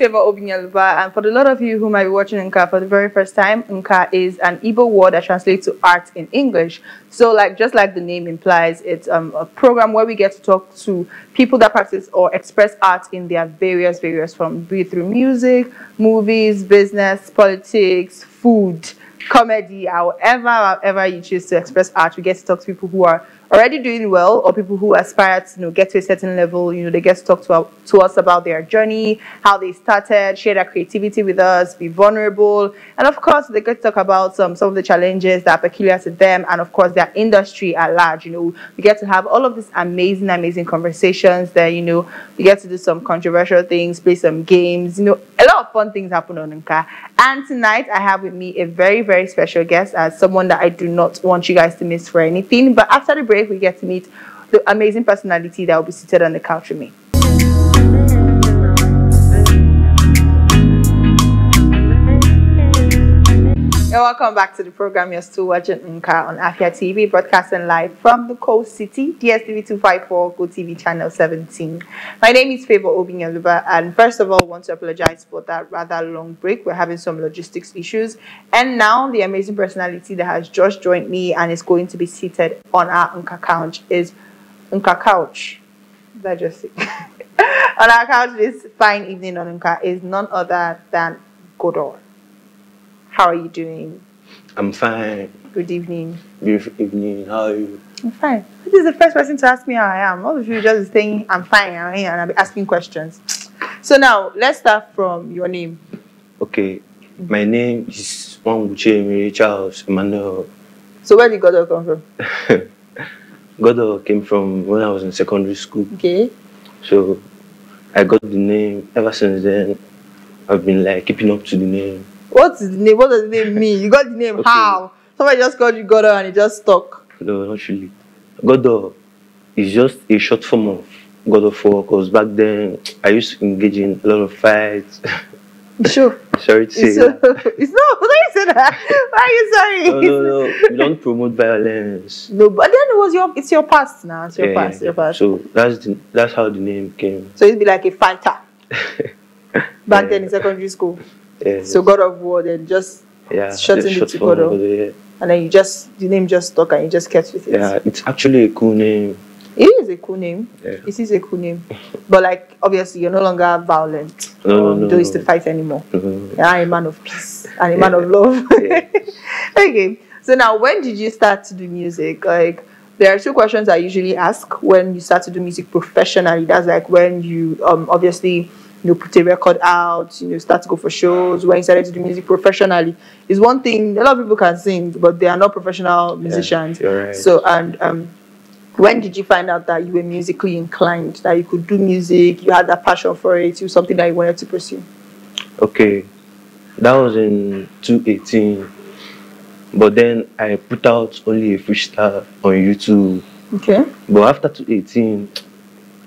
Favour Obinyeluba, and for a lot of you who might be watching Unka for the very first time, Unka is an Igbo word that translates to art in English. So just like the name implies, it's a program where we get to talk to people that practice or express art in their various forms, be it through music, movies, business, politics, food, comedy, however you choose to express art. We get to talk to people who are already doing well or people who aspire to get to a certain level. They get to talk to us about their journey, how they started, share their creativity with us, be vulnerable, and of course they get to talk about some of the challenges that are peculiar to them, and of course their industry at large. We get to have all of these amazing conversations there. We get to do some controversial things, play some games, a lot of fun things happen on Unka. And tonight I have with me a very, very special guest, as someone that I do not want you guys to miss for anything. But after the break, we get to meet the amazing personality that will be seated on the couch with me. And welcome back to the program. You're still watching Unka on Afia TV, broadcasting live from the coast city, DSTV 254, Go TV channel 17. My name is Favour Obinyeluba, and first of all, I want to apologize for that rather long break. We're having some logistics issues. And now the amazing personality that has just joined me and is going to be seated on our Unka couch is Unka couch. That just on our couch this fine evening on Unka is none other than Godo. How are you doing? I'm fine. Good evening. Beautiful evening. How are you? I'm fine. This is the first person to ask me how I am. All of you just saying I'm fine, I'm here, and I'll be asking questions. So now, let's start from your name. Okay. My name is Wanguche Emiri Charles Emmanuel. So where did Godo come from? Godo came from when I was in secondary school. Okay. So I got the name. Ever since then, I've been keeping up to the name. What's the name? What does the name mean? You got the name, okay. How? Somebody just called you Godo and it just stuck. No, actually. Godo is just a short form of Godo4, because back then I used to engage in a lot of fights. Sure. Sorry to say that. It's not. Why you say that? Why are you sorry? No. You don't promote violence. No, but then it's your past now. It's your past. Your past. So that's how the name came. So it'd be like a fighter. Back then in secondary school. Yeah, so God of War, then just shortened it to Godo, and then the name just stuck and you just kept with it. Yeah, it's actually a cool name. It is a cool name. Yeah. It is a cool name. But obviously you're no longer violent. No. Used to fight anymore. Mm-hmm. Yeah, I'm a man of peace and a man of love. Yeah. Okay. So now, when did you start to do music? There are two questions I usually ask when you start to do music professionally. That's when you obviously put a record out, start to go for shows, when you started to do music professionally. It's one thing, a lot of people can sing, but they are not professional musicians. Yeah, right. So, when did you find out that you were musically inclined, that you could do music, you had that passion for it, it was something that you wanted to pursue? Okay, that was in 2018, but then I put out only a freestyle on YouTube. Okay. But after 2018,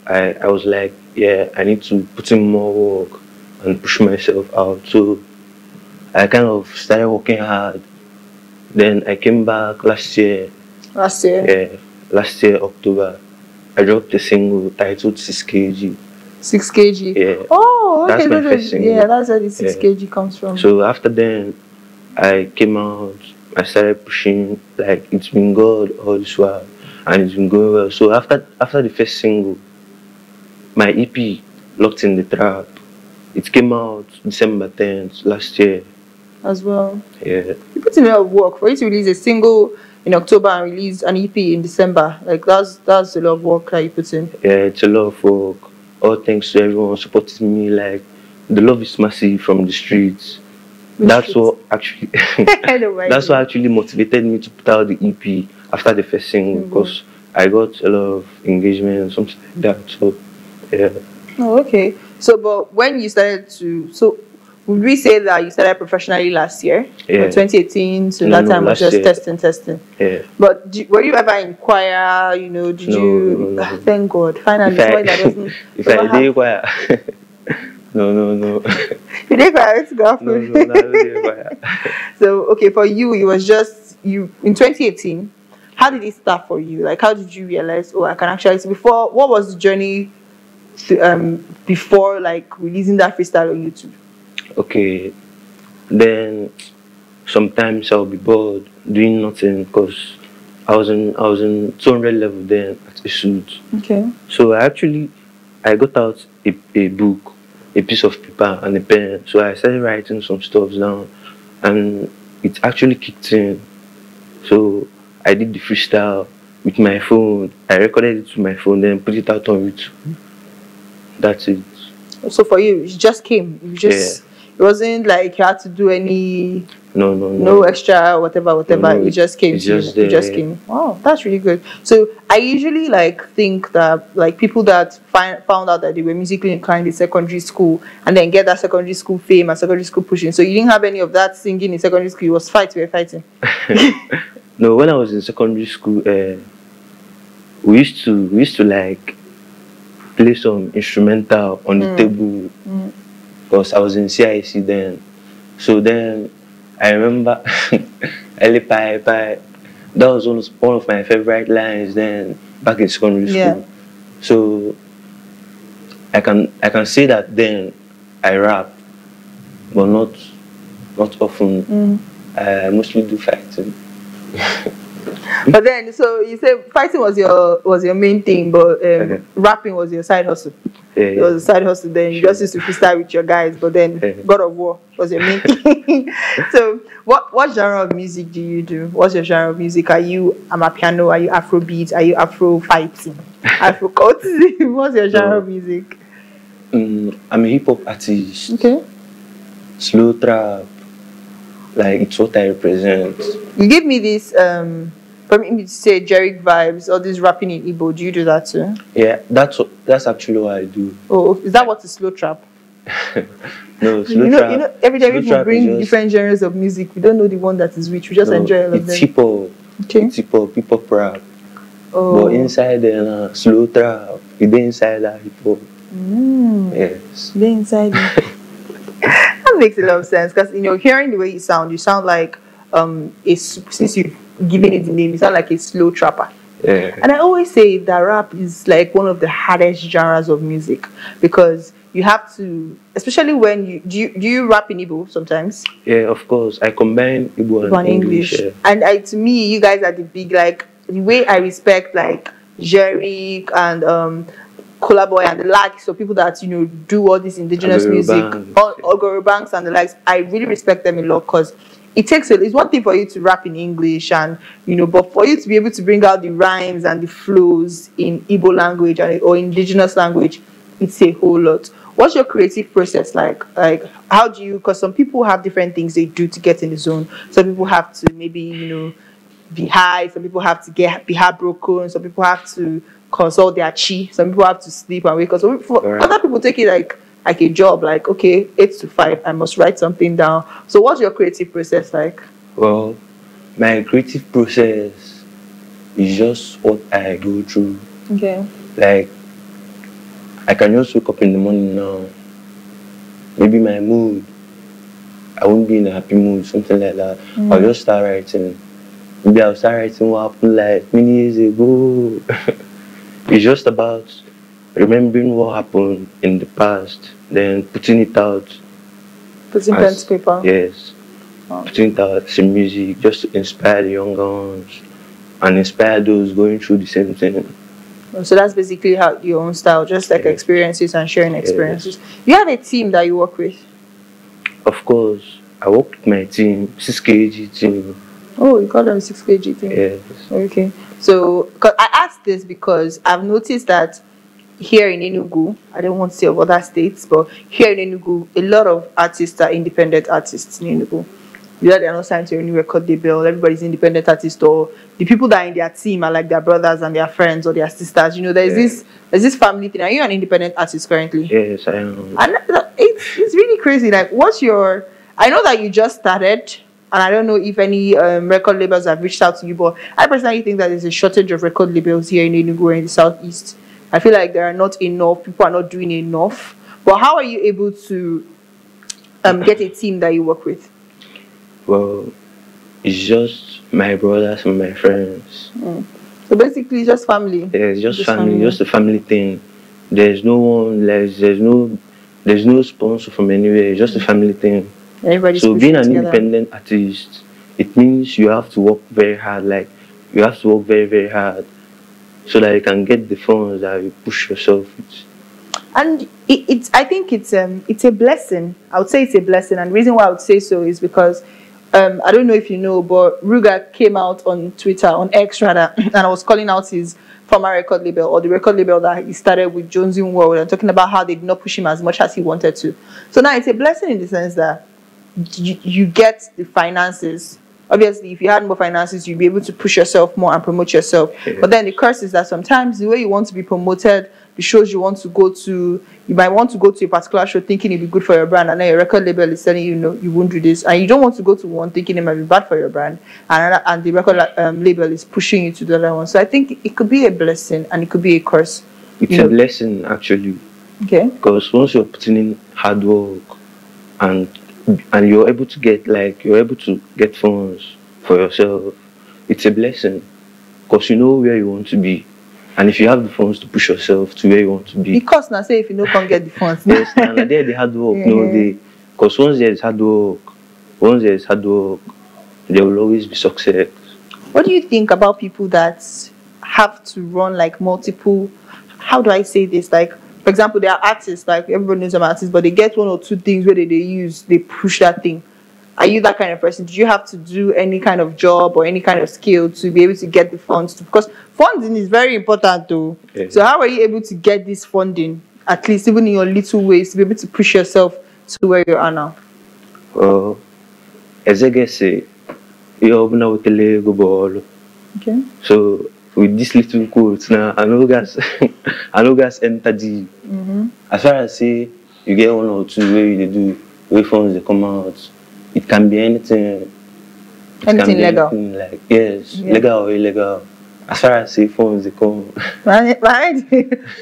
I was like, yeah, I need to put in more work and push myself out. So I kind of started working hard. Then I came back last year. Last year? Yeah, last year, October. I dropped a single titled 6KG. 6KG? Yeah. Oh, okay. That's my first single. Yeah, that's where the 6KG comes from. So after then, I came out. I started pushing. It's been God all this while. And it's been going well. So after the first single, my EP, Locked in the Trap, it came out December 10th last year. As well? Yeah. You put in a lot of work for you to release a single in October and release an EP in December. That's a lot of work that you put in. Yeah, it's a lot of work. All thanks to everyone supporting me. The love is massive from the streets. That's what actually that's what actually motivated me to put out the EP after the first single, because I got a lot of engagement and something like that. So yeah. Oh, okay. So, but when you started to, would we say that you started professionally last year? Yeah. 2018, so that time was just testing. Yeah. But were you ever in choir? Did you? No. Thank God. Finally, somebody that doesn't. If I did choir. No. You did choir to go for it. No, I didn't choir. So, okay, for you, it was just, in 2018, how did it start for you? How did you realize, oh, I can actually, before, what was the journey before like releasing that freestyle on YouTube? Okay, then sometimes I'll be bored doing nothing because I was in 200 level then at a shoot. Okay. So I got out a book, a piece of paper and a pen. So I started writing some stuff down and it actually kicked in. So I did the freestyle with my phone. I recorded it with my phone, then put it out on YouTube. That's it. So for you, it just came. You just, yeah. It wasn't like you had to do any. No extra whatever. No, it just came. It just came. Wow, that's really good. So I usually like think that like people that found out that they were musically inclined in secondary school and then get that secondary school fame and secondary school pushing. So you didn't have any of that singing in secondary school. It was fighting. No, when I was in secondary school, we used to like play some instrumental on the table because I was in CIC then. So then I remember that was one of my favorite lines then back in secondary school. Yeah. So I can say that then I rap, but not often. I mostly do fighting. But then, so you say fighting was your main thing, but rapping was your side hustle. Yeah, it was a side hustle then. You just used to freestyle with your guys, but then God of War was your main thing. So what genre of music do you do? What's your genre of music? Are you amapiano? Are you Afrobeat? Are you Afro fighting? Afro cultism? What's your genre of music? I'm a hip-hop artist. Okay. Slow trap. Like, it's what I represent. You give me this, permit me to say, Jeriq vibes, all this rapping in Igbo. Do you do that too? Yeah, that's actually what I do. Oh, is that what is slow trap? No, slow trap. You know, every day we bring different genres of music. We don't know the one that is which. We just enjoy all of them. Hip-hop. Okay. It's hip-hop, hip-hop rap. Oh. But inside the slow trap, you did inside that hip-hop. Yes. You did inside it. That makes a lot of sense because, you know, hearing the way you sound like, since you've given it the name, you sound like a slow trapper. Yeah. And I always say that rap is like one of the hardest genres of music because you have to, especially when you, do you rap in Igbo sometimes? Yeah, of course. I combine Igbo and English. Yeah. And to me, you guys are the big, like, the way I respect, like, Jeriq and, Kolaboy and the likes, so people that, you know, do all this indigenous music, Ogoro Banks and the likes, I really respect them a lot because it takes it's one thing for you to rap in English and, you know, but for you to be able to bring out the rhymes and the flows in Igbo language or indigenous language, it's a whole lot. What's your creative process like? Like, how do you, because some people have different things they do to get in the zone. Some people have to maybe, you know, be high. Some people have to be heartbroken. Some people have to consult their chi. Some people have to sleep and wake up. So other people take it like a job. Like, okay, 8 to 5, I must write something down. So what's your creative process like? Well, my creative process is just what I go through. Okay. Like, I can just wake up in the morning now. Maybe my mood, I won't be in a happy mood, something like that. I'll just start writing. Maybe I'll start writing what happened like many years ago. It's just about remembering what happened in the past, then putting it out. Putting pen to paper? Yes. Wow. Putting it out as music, just to inspire the younger ones and inspire those going through the same thing. So that's basically how your own style, just like experiences and sharing experiences. Yes. You have a team that you work with? Of course. I work with my team, 6KG team. Oh, you call them 6KG team? Yes. Okay. So, cause I asked this because I've noticed that here in Enugu, I don't want to say of other states, but here in Enugu, a lot of artists are independent artists in Enugu. Either they're not signed to any record label, everybody's independent artist, or the people that are in their team are like their brothers and their friends or their sisters. You know, there's this family thing. Are you an independent artist currently? Yes, I am. And it's really crazy. Like, what's your... I know that you just started... And I don't know if any record labels have reached out to you, but I personally think that there's a shortage of record labels here in Enugu and in the Southeast. I feel like there are not enough. People are not doing enough. But how are you able to get a team that you work with? Well, it's just my brothers and my friends. So basically, just family. Yeah, it's just family. Just a family thing. There's no one, there's no sponsor from anywhere. It's just a family thing. Everybody's so being an independent artist, it means you have to work very hard. Like you have to work very, very hard so that you can get the funds that you push yourself with. And it's, I think it's a blessing. I would say it's a blessing. And the reason why I would say so is because, I don't know if you know, but Ruger came out on Twitter, on X rather, and I was calling out his former record label, or the record label that he started with, Jones in World, and talking about how they did not push him as much as he wanted to. So now it's a blessing in the sense that you get the finances. Obviously, if you had more finances, you'd be able to push yourself more and promote yourself. Yeah. But then the curse is that sometimes the way you want to be promoted, the shows you want to go to, you might want to go to a particular show thinking it'd be good for your brand, and then your record label is telling you, no, you won't do this. And you don't want to go to one thinking it might be bad for your brand, and the record label is pushing you to the other one. So I think it could be a blessing and it could be a curse. It's a blessing, actually. Okay. Because once you're putting in hard work and you're able to get, like, you're able to get funds for yourself, it's a blessing because you know where you want to be, and if you have the funds to push yourself to where you want to be, because now say if you can't get the funds, yes, and there the hard work, no, they, because once there's hard work, there will always be success. What do you think about people that have to run like multiple? How do I say this? Like, for example, they are artists, like everybody knows some artists, but they get one or two things where they push that thing. Are you that kind of person? Do you have to do any kind of job or any kind of skill to be able to get the funds? Because funding is very important, though. Yeah. So how are you able to get this funding, at least even in your little ways, to be able to push yourself to where you are now? Well, as I guess, you open up with the Lego ball. Okay. So with this little quote now, I know guys enter the. As far as say you get one or two where they do, where funds they come out, it can be anything. Anything legal. Anything, like, yes, yeah. Legal or illegal. As far as say funds they come. Mine is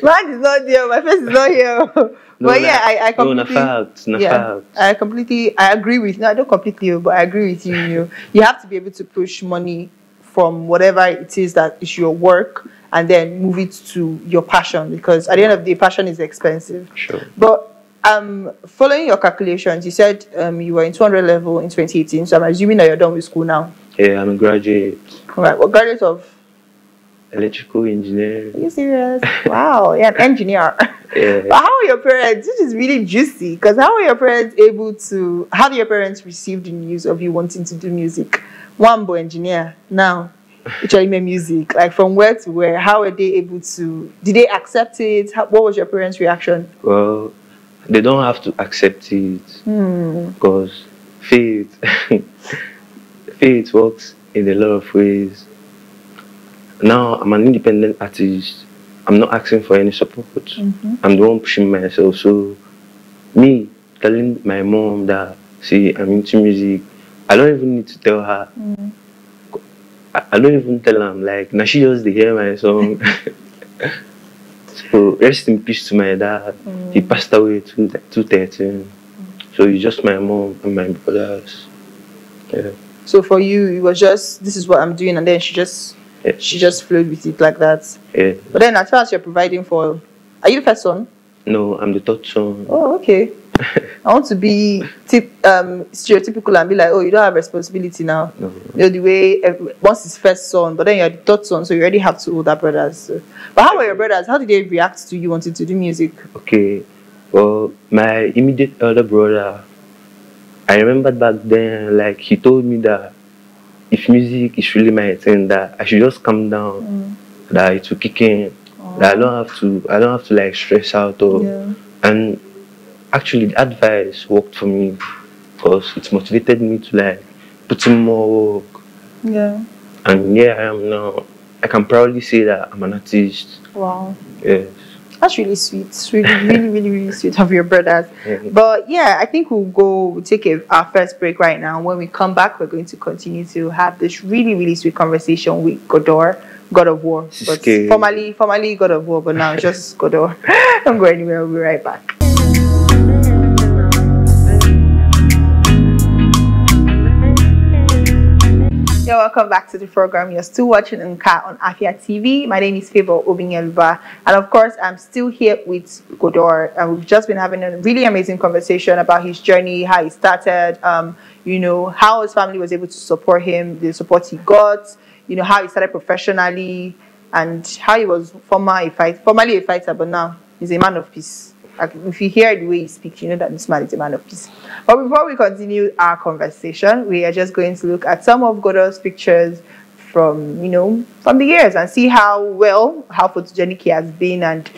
not there. My face is not here. No, but yeah, I completely. No, no fact. I agree with. No, I don't completely, but I agree with you. You have to be able to push money from whatever it is that is your work, and then move it to your passion, because at the end of the day, passion is expensive. Sure. But following your calculations, you said you were in 200 level in 2018, so I'm assuming that you're done with school now. Yeah, I'm a graduate. All right, what graduate of? Electrical engineering. Are you serious? Wow, yeah, an engineer. Yeah. But how are your parents? This is really juicy, because how do your parents receive the news of you wanting to do music? Wambo engineer now, actually made music. Like, from where to where? How were they able to? Did they accept it? What was your parents' reaction? Well, they don't have to accept it because faith works in a lot of ways. Now I'm an independent artist. I'm not asking for any support. I'm the one pushing myself. So me telling my mom that, see, I'm into music, I don't even need to tell her. I don't even tell her. I'm like, now she just hear my song. So rest in peace to my dad. He passed away in 2013. So it's just my mom and my brothers. Yeah. So for you, it was just, this is what I'm doing, and then she just. Yeah. She just flowed with it like that. Yeah. But then as far as you're providing for, are you the first son? No, I'm the third son. Oh, okay. I want to be stereotypical and be like, oh, you don't have responsibility now. No. You know, the way, once it's first son, but then you're the third son, so you already have two older brothers. So. But how were your brothers? How did they react to you wanting to do music? Okay. Well, my immediate elder brother, I remember back then, like, he told me that if music is really my thing, that I should just calm down, that it will kick in, that I don't have to like stress out or, and actually the advice worked for me because it motivated me to like put in more work. Yeah. And here I am now. I can proudly say that I'm an artist. Wow. Yes. That's really sweet. It's really, really, really, really sweet of your brothers. But yeah, I think we'll take our first break right now. When we come back, we're going to continue to have this really, really sweet conversation with Godor, God of War. But formerly God of War, but now it's just Godor. Don't go anywhere. We'll be right back. You're welcome back to the program. You're still watching Unka on Afia TV. My name is Favour Obinyeluba, and of course, I'm still here with Godo, and we've just been having a really amazing conversation about his journey, how he started, you know, how his family was able to support him, the support he got, you know, how he started professionally, and how he was formerly a fighter, but now he's a man of peace. Like, if you hear the way he speaks, you know that this man is a man of peace. But before we continue our conversation, we are just going to look at some of Godo's pictures from, you know, from the years and see how photogenic he has been. And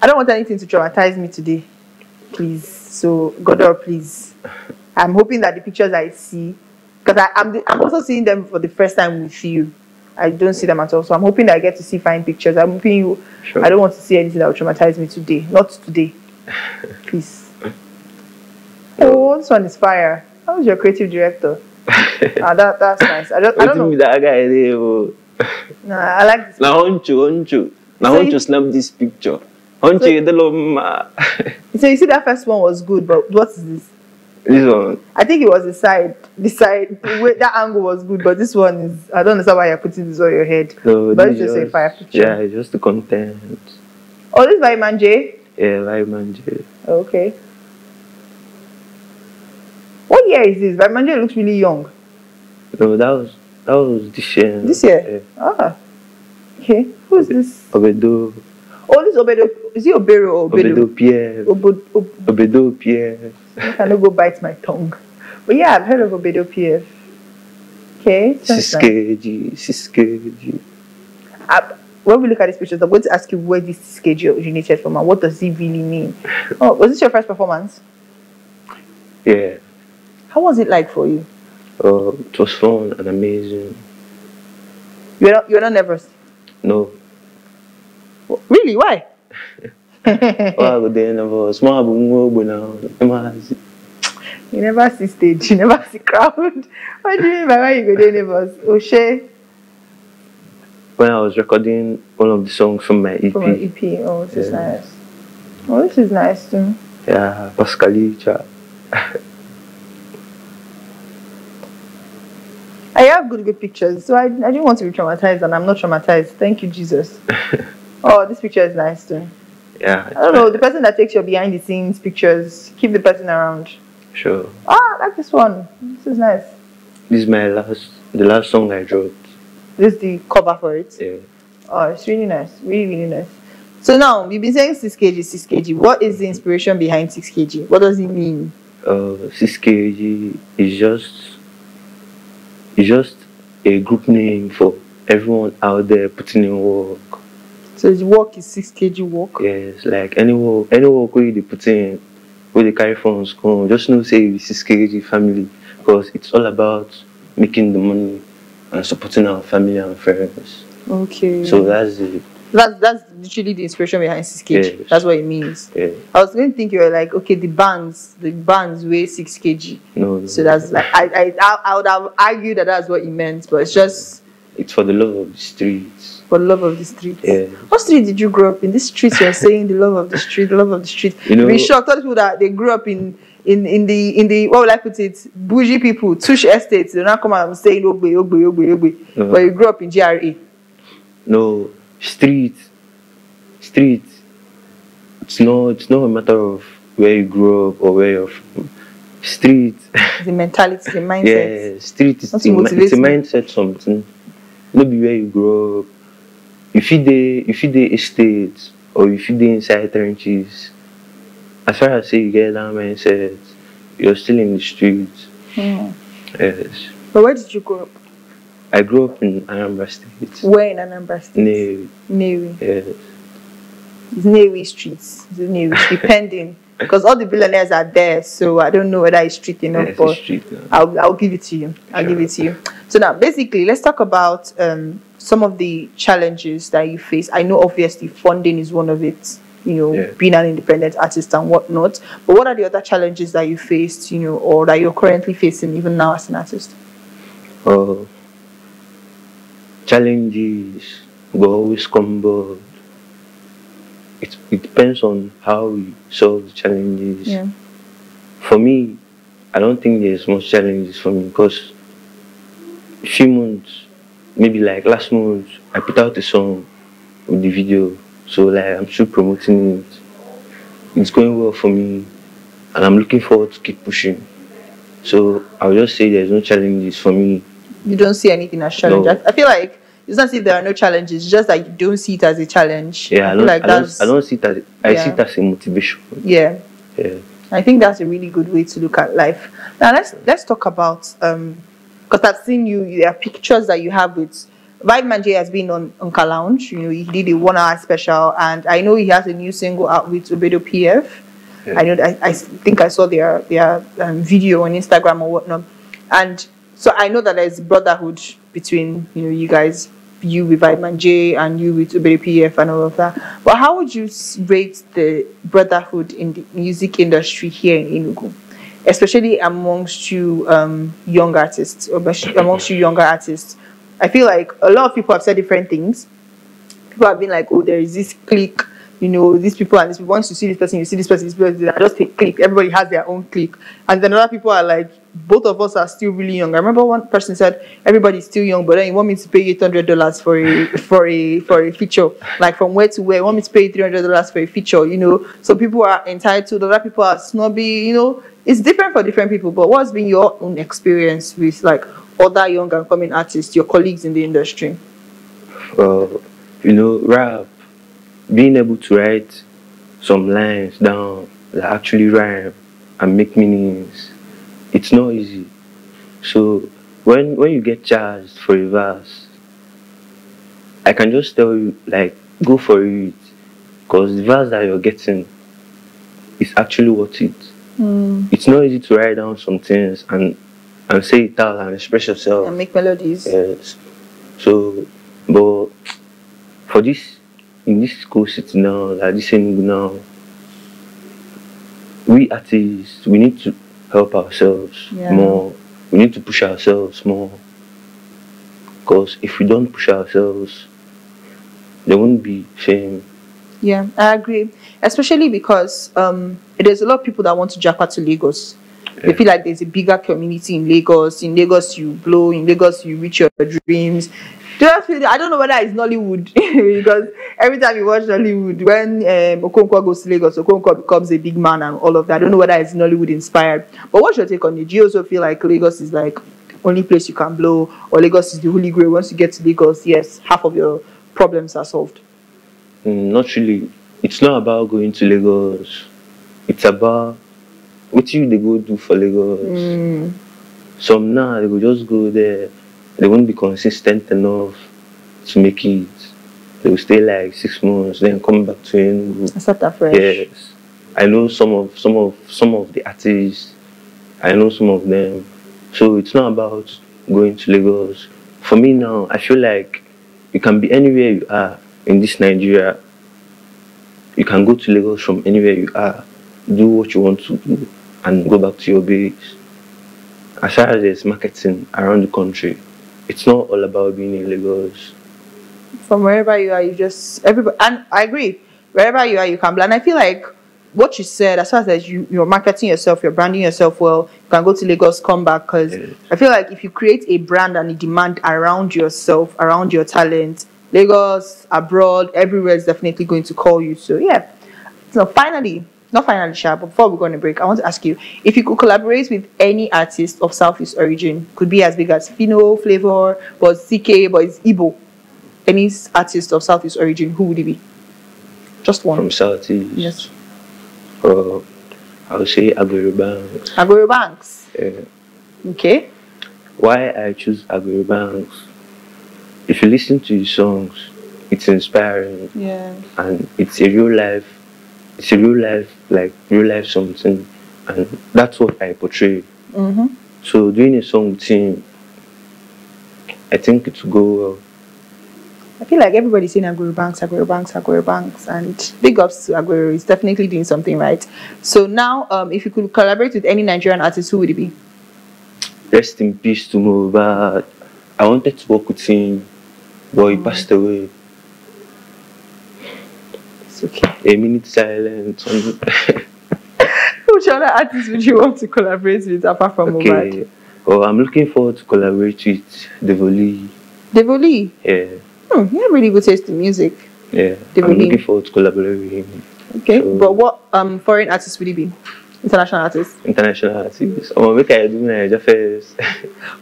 I don't want anything to traumatize me today, please. So, Godo, please. I'm hoping that the pictures I see, because I'm also seeing them for the first time with you. I don't see them at all. So I'm hoping that I get to see fine pictures. I'm hoping you... Sure. I don't want to see anything that will traumatize me today. Not today. Please. Oh, this one is fire. How was your creative director? That's nice. I don't know. That guy there, nah, I like this. Now, Honcho, snap this picture. So you see that first one was good, but what is this? This one. I think it was the side. That angle was good, but this one is... I don't understand why you're putting this on your head. So but it's just a fire picture. Yeah, it's just the content. Oh, this is Vibe Manje? Yeah, Vibe Manje. Okay. What year is this? Vibe Manje looks really young. No, that was this year. This year? Yeah. Ah. Okay. Who is this? Obidu. Oh, this Obidu. Is he Obero or Obidu? Obidu Pierre. Obidu Pierre. I cannot go bite my tongue. But yeah, I've heard of Obidu Pierre. Okay. 6KG. 6KG. When we look at these pictures, I'm going to ask you where this 6KG originated from and what does it really mean. Oh, was this your first performance? Yeah. How was it like for you? It was fun and amazing. You're not nervous? No. Really? Why? You never see stage, you never see crowd. What do you mean by why you go there nervous? O'Shea? When I was recording one of the songs from my EP. From my EP, oh, this is nice. Oh, this is nice too. Yeah, Pascalicha. I have good pictures, so I didn't want to be traumatized, and I'm not traumatized. Thank you, Jesus. Oh, this picture is nice too. Yeah. I don't know, the person that takes your behind the scenes pictures, keep the person around. Sure. Ah, I like this one. This is nice. This is my the last song I wrote. This is the cover for it? Yeah. Oh, it's really nice. Really, really nice. So now, you've been saying 6KG, 6KG. What is the inspiration behind 6KG? What does it mean? 6KG is just a group name for everyone out there putting in work. So the work is 6KG work? Yes, like any work where they put in, where they carry from school, just know say 6KG family, because it's all about making the money and supporting our family and friends. Okay. So that's it. That's literally the inspiration behind 6KG. Yes. That's what it means. Yeah. I was going to think you were like, okay, the bands weigh 6KG. No. So that's like, I would have argued that that's what it meant, but it's just... It's for the love of the streets. For the love of the streets. Yeah. What street did you grow up in? This street you're saying, the love of the street, the love of the street. You know, we shocked all people that they grew up in the what would I put it? Bougie people, Tush estates. They don't come out and saying Ogbe, Ogbe, Ogbe, Ogbe. But you grew up in GRA. No, street. It's not a matter of where you grew up or where you're from. Street. The mentality, the mindset. Yeah, street is it's a mindset something. Maybe where you grow up. If you dey estates or if you dey inside trenches, as far as say you get that mindset, you're still in the streets. Mm. Yes. But where did you grow up? I grew up in Anambra State. Where in Anambra State? Nnewi. Yes. It's Nnewi streets. It's Nnewi, depending. Because all the billionaires are there, so I don't know whether it's street enough, yes, but street, no. I'll give it to you. I'll give it to you. So now, basically, let's talk about some of the challenges that you face. I know, obviously, funding is one of it, you know, being an independent artist and whatnot. But what are the other challenges that you faced, you know, or that you're currently facing even now as an artist? Challenges will always come back. It depends on how we solve the challenges. Yeah. For me, I don't think there's much challenges for me because a few months, maybe like last month, I put out a song with the video. So like I'm still promoting it. It's going well for me and I'm looking forward to keep pushing. So I'll just say there's no challenges for me. You don't see anything as challenge. No. I feel like it's not as if there are no challenges, it's just that you don't see it as a challenge. Yeah, I don't see it as see it as a motivation. Yeah. Yeah. I think that's a really good way to look at life. Now let's talk about because I've seen you, there are pictures that you have with Vibe Manje has been on Unka Lounge. You know, he did a 1-hour special, and I know he has a new single out with Obidu Pierre. Yeah. I know. I think I saw their video on Instagram or whatnot, and so I know that there's brotherhood between you guys, you with Vibe Manje and you with Obidu Pierre and all of that. But how would you rate the brotherhood in the music industry here in Enugu, especially amongst you young artists, or amongst you younger artists? I feel like a lot of people have said different things. People have been like, oh, there is this clique, these people and these people. Once you see this person, you see this person, this person. I just think clique. Everybody has their own clique. And then other people are like, both of us are still really young. I remember one person said, everybody's still young, but then you want me to pay $800 for a feature. Like from where to where? You want me to pay $300 for a feature, So people are entitled. Other people are snobby, It's different for different people. But what's been your own experience with, like, other young and coming artists, your colleagues in the industry? Well, rap, being able to write some lines down that actually rhyme and make meanings, it's not easy. So when you get charged for a verse, I can just tell you, like, go for it, because the verse that you're getting is actually worth it. Mm. It's not easy to write down some things and say it out and express yourself. And make melodies. Yes. So, but for this, in this school city now, like this thing now, we artists, we need to help ourselves more. We need to push ourselves more. Because if we don't push ourselves, there won't be fame. Yeah, I agree. Especially because there's a lot of people that want to jump to Lagos. They feel like there's a bigger community in Lagos. In Lagos, you blow. In Lagos, you reach your dreams. I don't know whether it's Nollywood, because every time you watch Nollywood, when Okonkwo goes to Lagos, Okonkwo becomes a big man and all of that. I don't know whether it's Nollywood inspired. But what's your take on it? Do you also feel like Lagos is like only place you can blow, or Lagos is the holy grail? Once you get to Lagos, yes, half of your problems are solved. Not really. It's not about going to Lagos. It's about what you they go do for Lagos. Mm. Some now they will just go there. They won't be consistent enough to make it. They will stay like 6 months, then come back to Enugu. And start afresh. Yes, I know some of the artists. I know some of them. So it's not about going to Lagos. For me now, I feel like you can be anywhere you are in this Nigeria. You can go to Lagos from anywhere you are, do what you want to do, and go back to your base. As far as there's marketing around the country, it's not all about being in Lagos. From wherever you are, you just everybody. And I agree, wherever you are, you can. And I feel like what you said, as far as you're marketing yourself, you're branding yourself well, you can go to Lagos, come back. Because I feel like if you create a brand and a demand around yourself, around your talent, Lagos, abroad, everywhere is definitely going to call you. So yeah. So finally. Not finally, Sha, but before we're going to break, I want to ask you, if you could collaborate with any artist of Southeast origin, could be as big as Phyno, Flavour, but CK, but it's Igbo, any artist of Southeast origin, who would it be? Just one. From Southeast? Yes. I would say Agoribanks. Agoribanks? Yeah. Okay. Why I choose Agoribanks? If you listen to his songs, it's inspiring. Yeah. And it's a real life. It's a real life something, and that's what I portray. Mm-hmm. So doing a song with him, I think it will go well. I feel like everybody's saying Agoribanks, and big ups to Agoro. He's definitely doing something right. So now, if you could collaborate with any Nigerian artist, who would it be? Rest in peace to Mohbad. I wanted to work with him, but he passed away. Okay. A minute silence. Which other artists would you want to collaborate with apart from Mohbad? Oh, I'm looking forward to collaborate with Devoli. Devoli? Yeah. Oh, he had really good taste in music. Yeah, Devoli. I'm looking forward to collaborate with him. Okay, so, but what foreign artist will he be? International artist? International artist. Oh, what can I do now? Jaffers.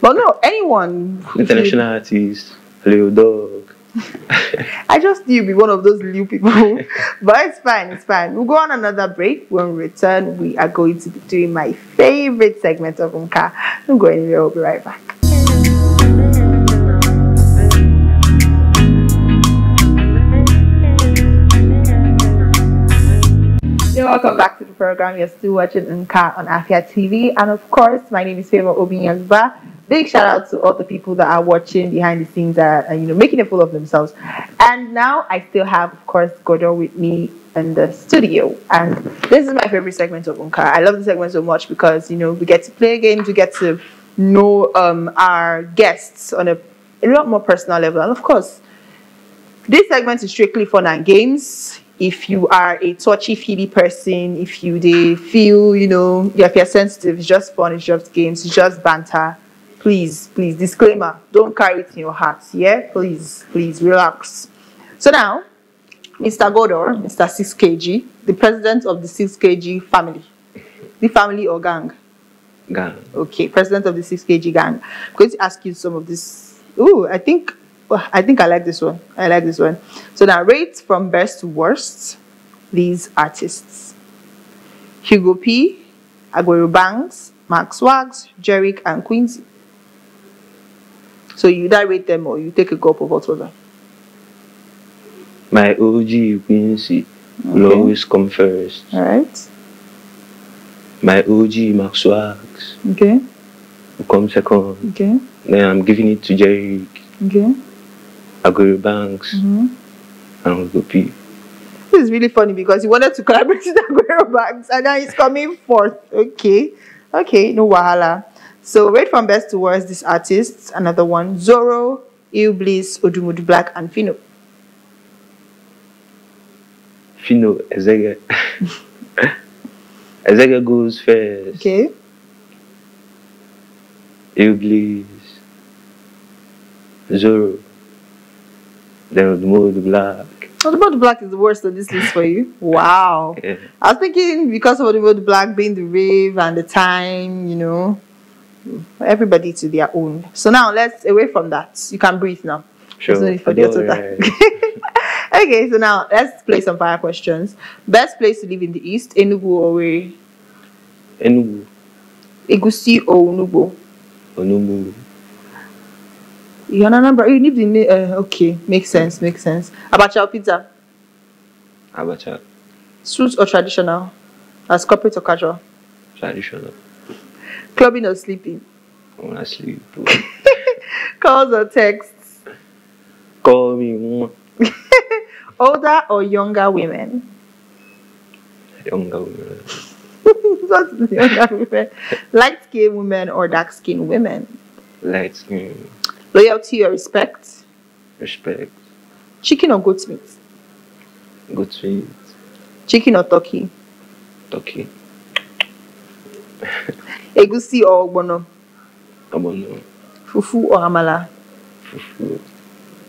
Well, no, anyone. International artist. Little dog. I just knew you'd be one of those little people. But it's fine, it's fine. We'll go on another break. When we return, we are going to be doing my favorite segment of Unka. Don't go anywhere, we'll be right back. Welcome back to the program. You're still watching Unka on Afia TV. And of course, my name is Favour Obinyeluba. Big shout out to all the people that are watching behind the scenes that are, you know, making a fool of themselves. And now I still have, of course, Godo with me in the studio. And this is my favorite segment of Unka. I love this segment so much because, you know, we get to play games, we get to know our guests on a lot more personal level. And of course, this segment is strictly fun and games. If you are a touchy-feely person, if you feel, you know, if you're sensitive, it's just fun, it's just games, it's just banter. Please, please, disclaimer, don't carry it in your heart, yeah? Please, please, relax. So now, Mr. Godo, Mr. 6KG, the president of the 6KG family. The family or gang? Gang. Okay, president of the 6KG gang. I'm going to ask you some of this. Ooh, I think I like this one. I like this one. So now, rate from best to worst these artists. Ugo P, Agoro Banks, Max Wags, Jeriq, and Quincy. So you either rate them or you take a gulp of whatever. My OG Quincy will always come first. All right. My OG Max Wags. Okay. Will come second. Okay. Then I'm giving it to Jeriq. Okay. Agoribanks and Ugo P. This is really funny because he wanted to collaborate with Agoribanks and now he's coming forth. Okay. Okay. No wahala. So, rate from best to worst, these artists. Another one, Zoro, Eubliss, Odumodublvck, and Phyno. Phyno, Ezege. Ezege goes first. Okay. Eubliss, Zoro, then Odumodublvck. Odumodublvck is the worst on this list for you. Wow. Yeah. I was thinking because of Odumodublvck being the rave and the time, you know. Everybody to their own. So now let's away from that. You can breathe now. Sure. So forget that. Okay, so now let's play some fire questions. Best place to live in the East, Enugu or Owerri? Enugu. Egusi or Onugbo? Onugbo. You're not number. You live in okay, makes sense, makes sense. Abacha or pizza? Abacha. Suits or traditional? As corporate or casual? Traditional. Clubbing or sleeping? I want to sleep. Calls or texts? Call me. Older or younger women? Younger women. What's younger women? Light-skinned women or dark-skinned women? Light-skinned. Loyalty or respect? Respect. Chicken or goat meat? Goat meat. Chicken or turkey? Turkey. Egusi or ogbono? Ogbono. Fufu or amala? Fufu.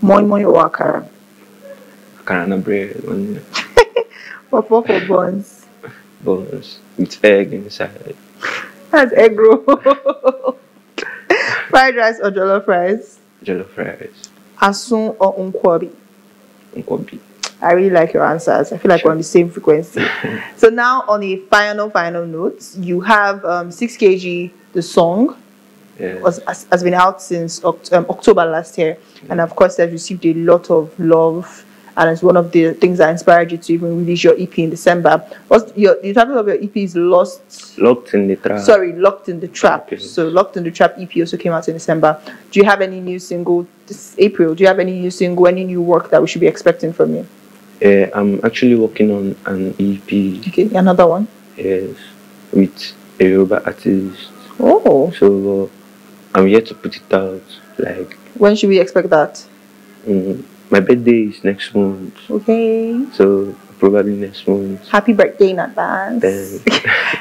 Moi moi or akara? Akara na bread. Popo for buns? Buns. With egg inside. That's egg roll. Fried rice or jollof rice? Jollof rice. Asun or nkwobi? Nkwobi. I really like your answers. I feel like we're on the same frequency. So now on a final note, you have 6KG, the song, has been out since October last year. Yeah. And of course, they've received a lot of love. And it's one of the things that inspired you to even release your EP in December. The title of your EP is Locked in the Trap. Sorry, Locked in the Trap. Okay. So Locked in the Trap EP also came out in December. Do you have any new single this April? Do you have any new single, any new work that we should be expecting from you? I'm actually working on an EP. Okay, another one? Yes, with a Yoruba artist. Oh. So, I'm yet to put it out, like... When should we expect that? My birthday is next month. Okay. So, probably next month. Happy birthday in advance.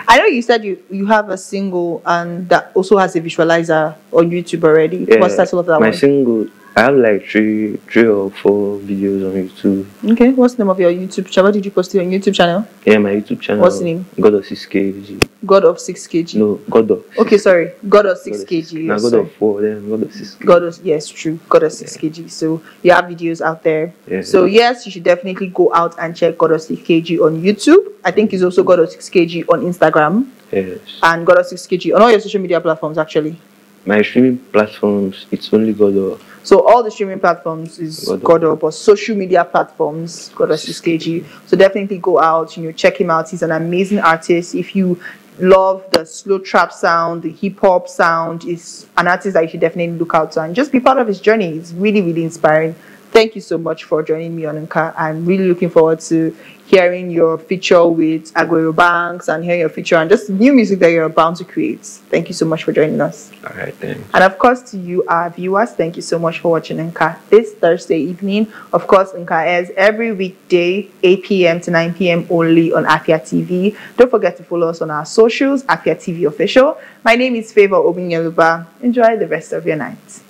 I know you said you have a single and that also has a visualizer on YouTube already. Yeah, what's the title of that one? My single, I have like three or four videos on YouTube. Okay, what's the name of your YouTube channel? What did you post it on your YouTube channel? Yeah, my YouTube channel. What's the name? Godo6KG. Godo6KG. No, Godo. Okay, sorry. Godo6KG. No, Godo4, then Godo6KG. Godo, yes, true. Godo6KG. Yeah. So you have videos out there. Yeah. So yes, you should definitely go out and check Godo6KG on YouTube. I think he's also Godo6KG on Instagram. Yes. And Godo6KG on all your social media platforms, actually. My streaming platforms, it's only Godo. So all the streaming platforms is Godo, but social media platforms, Godo6KG. So definitely go out, check him out. He's an amazing artist. If you love the slow trap sound, the hip-hop sound, he's an artist that you should definitely look out to and just be part of his journey. It's really, really inspiring. Thank you so much for joining me on Unka. I'm really looking forward to hearing your feature with Ogoro Banks and hearing your feature and just new music that you're about to create. Thank you so much for joining us. All right, then. And of course, to you, our viewers, thank you so much for watching Unka this Thursday evening. Of course, Unka airs every weekday, 8 p.m. to 9 p.m. only on Afia TV. Don't forget to follow us on our socials, Afia TV Official. My name is Favour Obinyeluba. Enjoy the rest of your night.